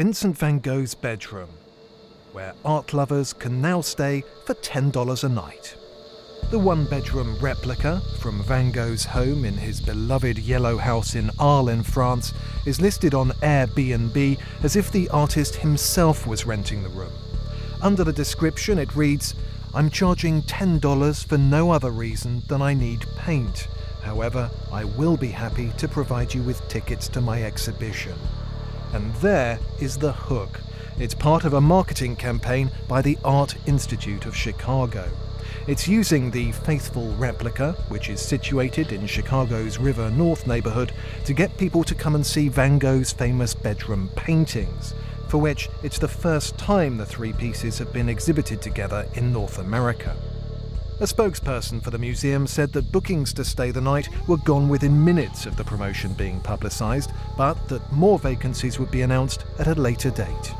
Vincent van Gogh's bedroom, where art lovers can now stay for $10 a night. The one-bedroom replica from Van Gogh's home in his beloved Yellow House in Arles in France is listed on Airbnb as if the artist himself was renting the room. Under the description it reads, "I'm charging $10 for no other reason than I need paint. However, I will be happy to provide you with tickets to my exhibition." And there is the hook. It's part of a marketing campaign by the Art Institute of Chicago. It's using the faithful replica, which is situated in Chicago's River North neighborhood, to get people to come and see Van Gogh's famous bedroom paintings, for which it's the first time the three pieces have been exhibited together in North America. A spokesperson for the museum said that bookings to stay the night were gone within minutes of the promotion being publicised, but that more vacancies would be announced at a later date.